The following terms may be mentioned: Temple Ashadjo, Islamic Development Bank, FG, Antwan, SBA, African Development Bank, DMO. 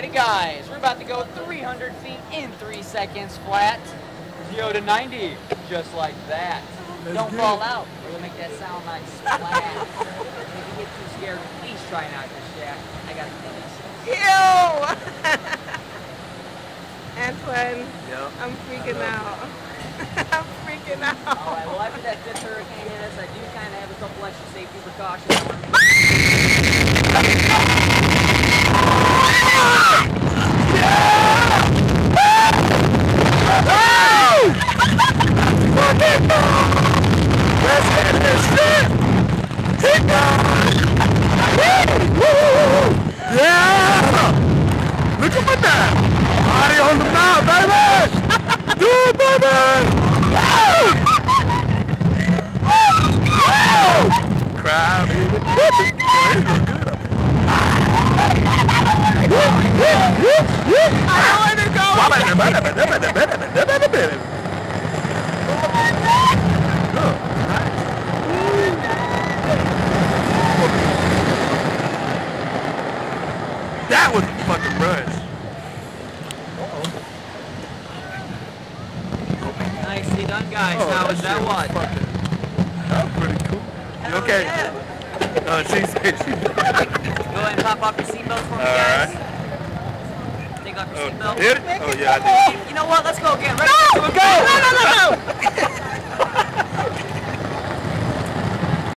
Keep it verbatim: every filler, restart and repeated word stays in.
Alrighty guys, we're about to go three hundred feet in three seconds flat. zero to ninety, just like that. That's Don't good. fall out, we're gonna make that sound like splash. If you get too scared, please try not to shack. I gotta finish. Yo! Antwan, yep. I'm freaking out. I'm freaking out. Alright, well after that fifth hurricane hit us, I do kind of have a couple extra safety precautions. That was a fucking rush. Uh-oh. Nicely done, guys. Oh, How that was that one? That was pretty cool. You okay? Yeah. Uh, she's, she's Go ahead and pop off your seatbelt for me, guys. Right. Take off your oh, seatbelt. Oh, yeah, I did. You know what? Let's go again. Ready? No! Go! No, no, no, no!